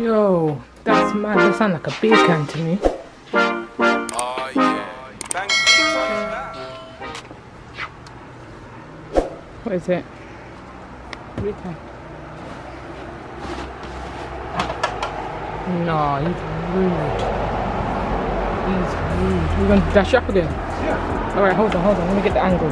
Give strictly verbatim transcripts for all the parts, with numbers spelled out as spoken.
Yo, that's mad. That sounds like a beer can to me. Oh yeah. Thank you. What is it? Beer can. No, he's rude. He's rude. We're going to dash up again? Yeah. Alright, hold on, hold on. Let me get the angle.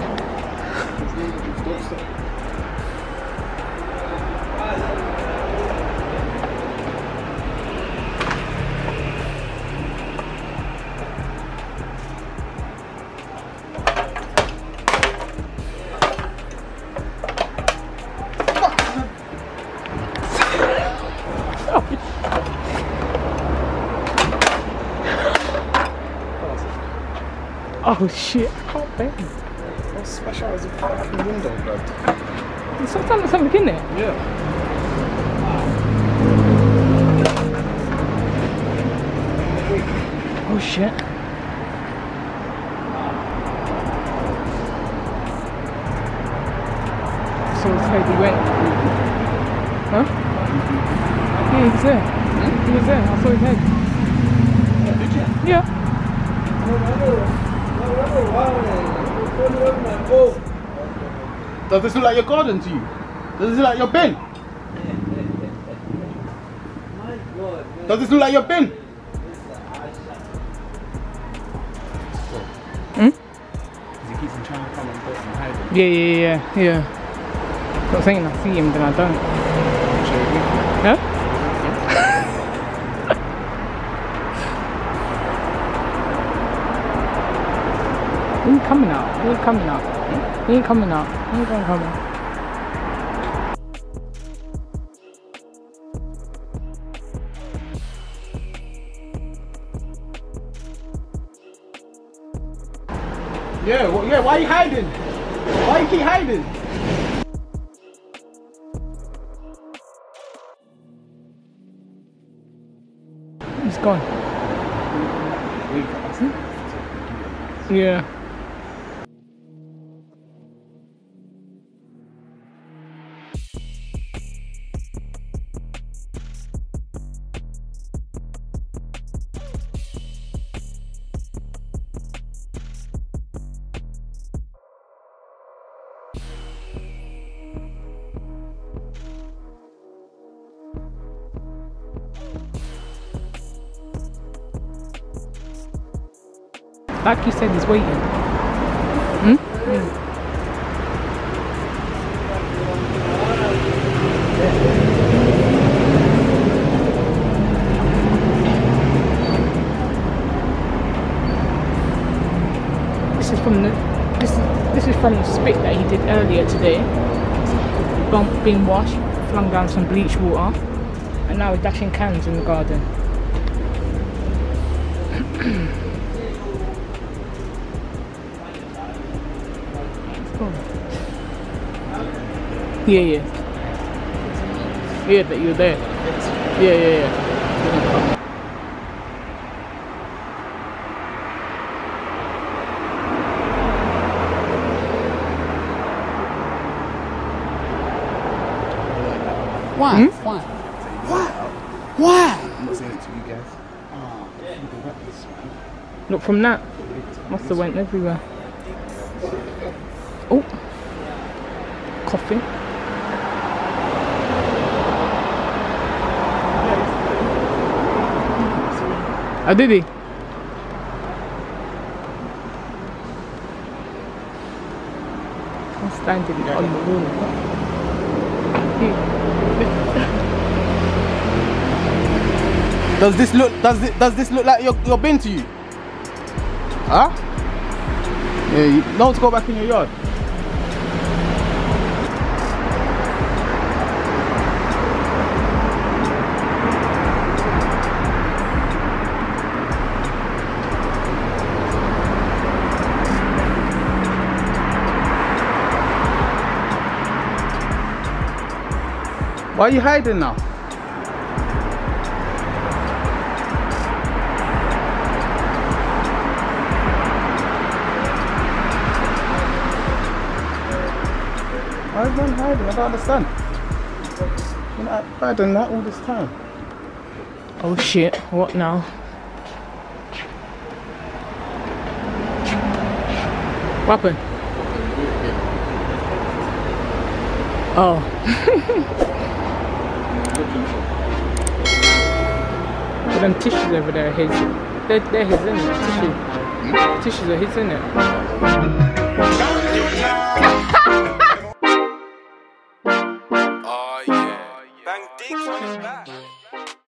Oh shit, I can't bend. I'll smash out as a fucking window, blood. There's sometimes something in there? Yeah. Oh shit. So it's how he went. Huh? Yeah, he was there. Hmm? He was there, I saw his head. Yeah, did you? Yeah. Does this look like your garden to you? Does this look like your bin? My God, does this look like your bin? Hmm? Because he keeps on trying to come and go and hide. Yeah, yeah, yeah, yeah. Not saying I see him, then I don't. Huh? He ain't coming out, he ain't coming out, he ain't coming out, he ain't gonna come out. Yeah, well, yeah, why are you hiding? Why you keep hiding? He's gone. Yeah. Like you said, he's waiting. Hmm? Mm. This is from the this is this is from the spit that he did earlier today. Bump, being washed, flung down some bleach water, and now we're dashing cans in the garden. Yeah, yeah. Yeah, that you're there. Yeah, yeah, yeah. Why? Hmm? Why? Why? Why? I'm not saying it to you guys. Oh, yeah. Look from that. Must have went everywhere. Oh. Coughing. Oh, did he? I'm standing on the wall. Does this look does this, does this look like your your bin to you? Huh? Yeah, you know to go back in your yard. Why are you hiding now? Why are you hiding? I don't understand. You're not hiding that all this time. Oh shit, what now? What happened? Oh. But them tissues over there are his. They're, they're his, isn't it? Tissue. Hmm? Tissues are his, isn't it?